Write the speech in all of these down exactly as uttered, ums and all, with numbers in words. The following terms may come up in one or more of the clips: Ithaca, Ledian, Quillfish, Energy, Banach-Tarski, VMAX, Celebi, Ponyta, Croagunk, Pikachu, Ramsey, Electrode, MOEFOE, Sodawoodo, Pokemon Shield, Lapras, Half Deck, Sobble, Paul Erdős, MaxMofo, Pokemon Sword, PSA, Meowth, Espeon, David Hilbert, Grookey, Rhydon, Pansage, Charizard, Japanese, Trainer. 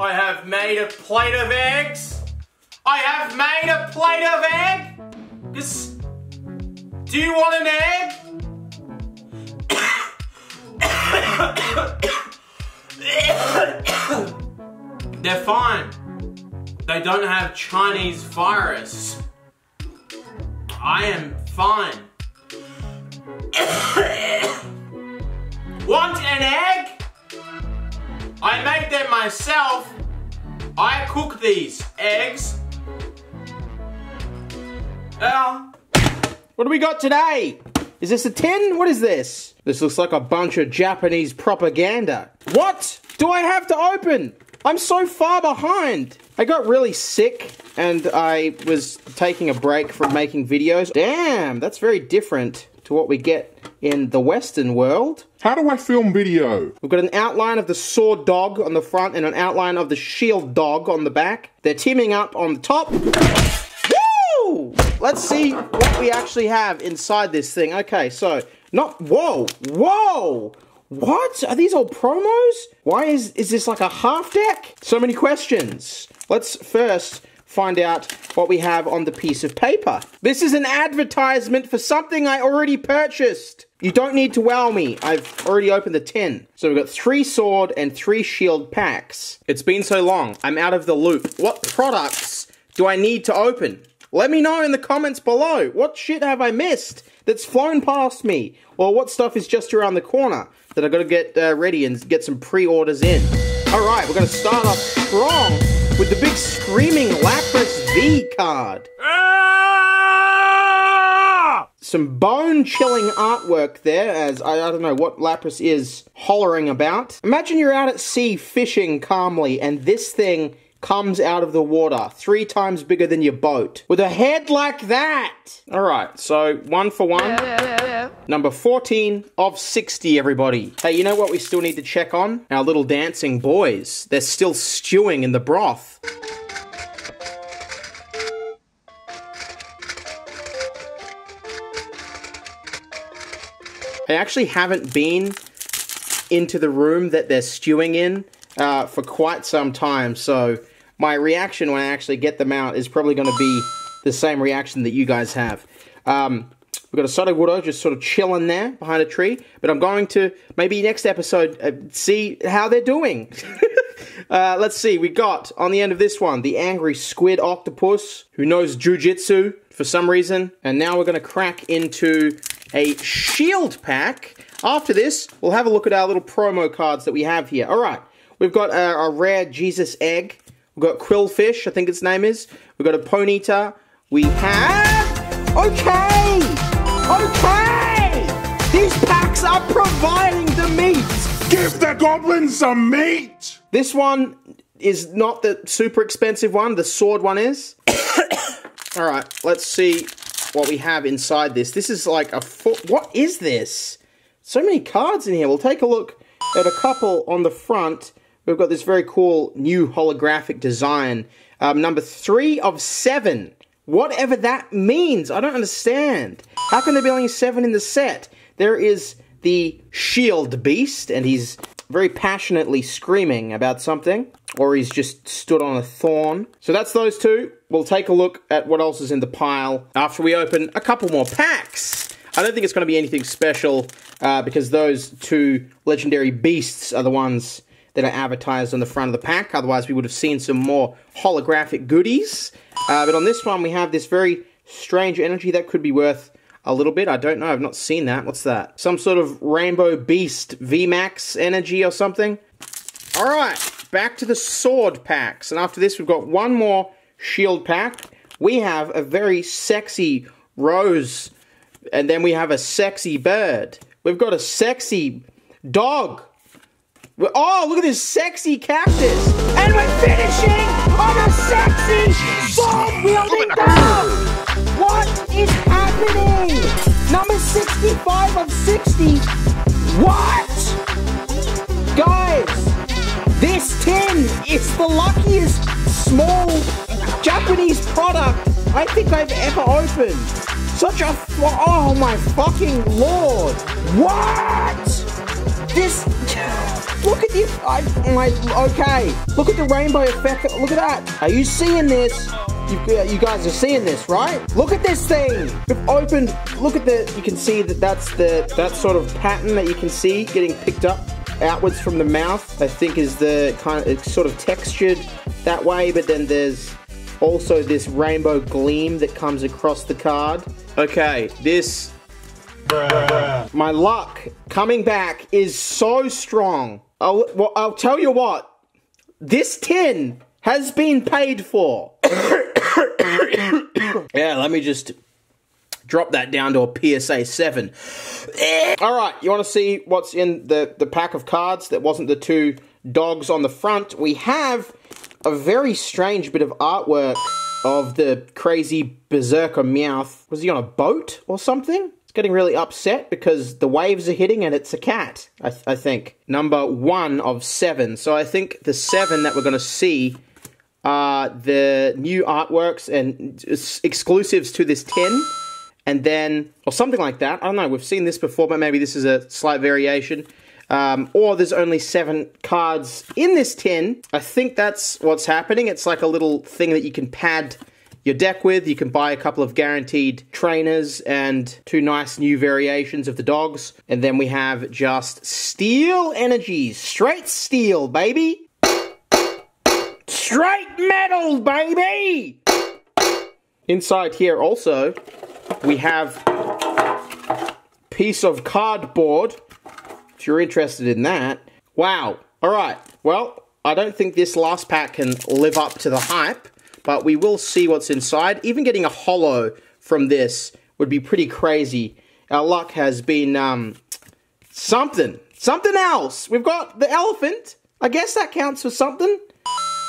I have made a plate of eggs. I have made a plate of egg. This. Do you want an egg? They're fine. They don't have Chinese virus. I am fine. Want an egg? I made them myself. I cook these eggs. Well, what do we got today? Is this a tin? What is this? This looks like a bunch of Japanese propaganda. What do I have to open? I'm so far behind. I got really sick and I was taking a break from making videos. Damn, that's very different to what we get in the Western world. How do I film video? We've got an outline of the sword dog on the front and an outline of the shield dog on the back. They're teaming up on the top. Let's see what we actually have inside this thing. Okay, so, not, whoa, whoa! What? Are these all promos? Why is, is this like a half deck? So many questions. Let's first find out what we have on the piece of paper. This is an advertisement for something I already purchased. You don't need to wow me. I've already opened the tin. So we've got three sword and three shield packs. It's been so long, I'm out of the loop. What products do I need to open? Let me know in the comments below, what shit have I missed that's flown past me? Or what stuff is just around the corner that I gotta get uh, ready and get some pre-orders in. Alright, we're gonna start off strong with the big screaming Lapras V card. Ah! Some bone-chilling artwork there, as I, I don't know what Lapras is hollering about. Imagine you're out at sea fishing calmly and this thing comes out of the water, three times bigger than your boat, with a head like that. All right, so one for one. Yeah, yeah, yeah. Number fourteen of sixty, everybody. Hey, you know what we still need to check on? Our little dancing boys. They're still stewing in the broth. I actually haven't been into the room that they're stewing in uh, for quite some time, so my reaction when I actually get them out is probably going to be the same reaction that you guys have. Um, we've got a Sodawoodo just sort of chilling there behind a tree, but I'm going to, maybe next episode, uh, see how they're doing. uh, let's see, we got, on the end of this one, the angry squid octopus, who knows jujitsu for some reason, and now we're going to crack into a shield pack. After this, we'll have a look at our little promo cards that we have here. All right, we've got a, a rare Jesus egg. We've got Quillfish, I think its name is. We've got a Ponyta. We have... Okay! Okay! These packs are providing the meat! Give the goblins some meat! This one is not the super expensive one. The sword one is. All right, let's see what we have inside this. This is like a... What is this? So many cards in here. We'll take a look at a couple on the front. We've got this very cool new holographic design. Um, number three of seven. Whatever that means, I don't understand. How can there be only seven in the set? There is the shield beast, and he's very passionately screaming about something. Or he's just stood on a thorn. So that's those two. We'll take a look at what else is in the pile after we open a couple more packs. I don't think it's going to be anything special, uh, because those two legendary beasts are the ones that are advertised on the front of the pack. Otherwise, we would have seen some more holographic goodies. Uh, but on this one, we have this very strange energy that could be worth a little bit. I don't know. I've not seen that. What's that? Some sort of rainbow beast V MAX energy or something. All right, back to the sword packs. And after this, we've got one more shield pack. We have a very sexy rose, and then we have a sexy bird. We've got a sexy dog. Oh, look at this sexy cactus! And we're finishing on a sexy sword-wielding dog! What is happening? Number sixty-five of sixty. What? Guys, this tin is the luckiest small Japanese product I think I've ever opened. Such a... Oh my fucking lord! What? This... Look at this. I, my, okay. Look at the rainbow effect. Look at that. Are you seeing this? You, you guys are seeing this, right? Look at this thing. We've opened. Look at the. You can see that that's the that sort of pattern that you can see getting picked up outwards from the mouth. I think is the kind of it's sort of textured that way. But then there's also this rainbow gleam that comes across the card. Okay, this. Bruh. My luck coming back is so strong. I'll, well, I'll tell you what. This tin has been paid for. Yeah, let me just drop that down to a P S A seven. Alright, you want to see what's in the, the pack of cards that wasn't the two dogs on the front? We have a very strange bit of artwork of the crazy berserker Meowth. Was he on a boat or something? It's getting really upset because the waves are hitting and it's a cat, I, th I think. Number one of seven. So I think the seven that we're going to see are the new artworks and exclusives to this tin. And then, or something like that. I don't know, we've seen this before, but maybe this is a slight variation. Um, or there's only seven cards in this tin. I think that's what's happening. It's like a little thing that you can pad your deck with. You can buy a couple of guaranteed trainers and two nice new variations of the dogs. And then we have just steel energy, straight steel, baby. Straight metal, baby. Inside here also, we have a piece of cardboard, if you're interested in that. Wow, all right. Well, I don't think this last pack can live up to the hype, but we will see what's inside. Even getting a holo from this would be pretty crazy. Our luck has been um, something, something else. We've got the elephant. I guess that counts for something.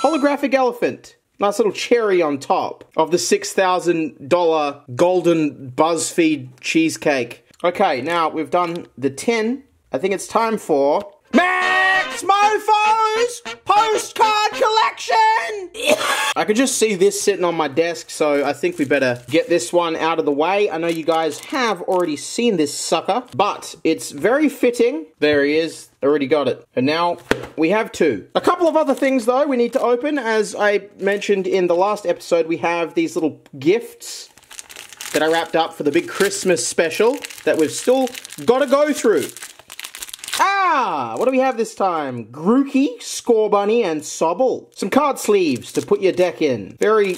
Holographic elephant. Nice little cherry on top of the six thousand dollar golden BuzzFeed cheesecake. Okay, now we've done the tin. I think it's time for MaxMofo's postcard collection! I could just see this sitting on my desk, so I think we better get this one out of the way. I know you guys have already seen this sucker, but it's very fitting. There he is. Already got it. And now we have two. A couple of other things, though, we need to open. As I mentioned in the last episode, we have these little gifts that I wrapped up for the big Christmas special that we've still got to go through. Ah, what do we have this time? Grookey, Score Bunny, and Sobble. Some card sleeves to put your deck in. Very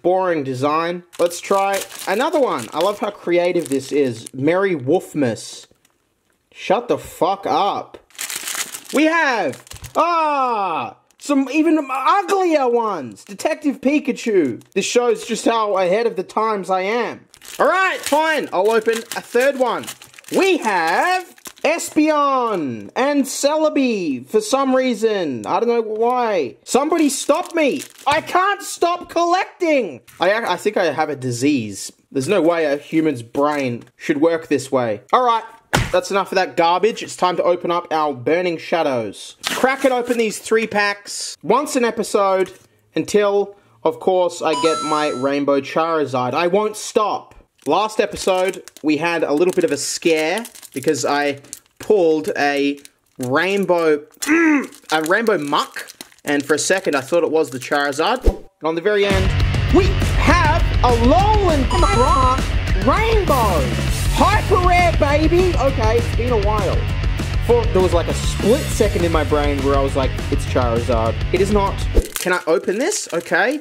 boring design. Let's try another one. I love how creative this is. Merry Wolfmas. Shut the fuck up. We have, ah, some even uglier ones. Detective Pikachu. This shows just how ahead of the times I am. All right, fine. I'll open a third one. We have Espeon and Celebi for some reason. I don't know why. Somebody stop me. I can't stop collecting. I, I think I have a disease. There's no way a human's brain should work this way. All right, that's enough of that garbage. It's time to open up our Burning Shadows. Crack and open these three packs once an episode until, of course, I get my Rainbow Charizard. I won't stop. Last episode, we had a little bit of a scare because I pulled a rainbow, a rainbow muck, and for a second I thought it was the Charizard. And on the very end, we have a Alolan Croagunk rainbow, hyper rare, baby. Okay, it's been a while. For there was like a split second in my brain where I was like, "It's Charizard." It is not. Can I open this? Okay,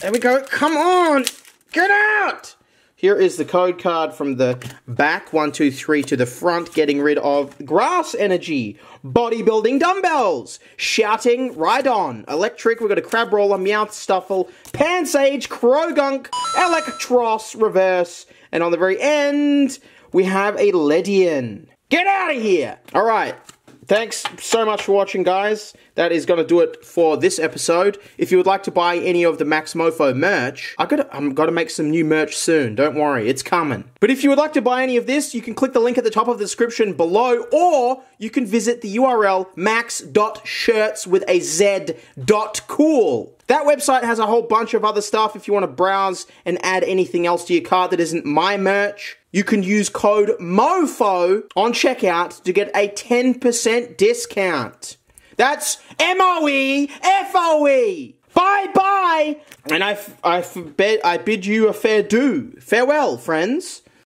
there we go. Come on, get out. Here is the code card from the back, one, two, three, to the front, getting rid of grass energy, bodybuilding dumbbells, shouting, Rhydon, electric, we've got a crab roller, Meowth stuffle, Pansage, Croagunk, Electrode, reverse, and on the very end, we have a Ledian. Get out of here! All right. Thanks so much for watching, guys. That is going to do it for this episode. If you would like to buy any of the MaxMofo merch, I gotta, I'm going to make some new merch soon. Don't worry, it's coming. But if you would like to buy any of this, you can click the link at the top of the description below, or you can visit the U R L max.shirts with a z dot cool. That website has a whole bunch of other stuff if you want to browse and add anything else to your cart that isn't my merch. you can use code MOFO on checkout to get a ten percent discount. That's M O E F O E. Bye-bye. And I, f I, f bid, I bid you a fair do. Farewell, friends.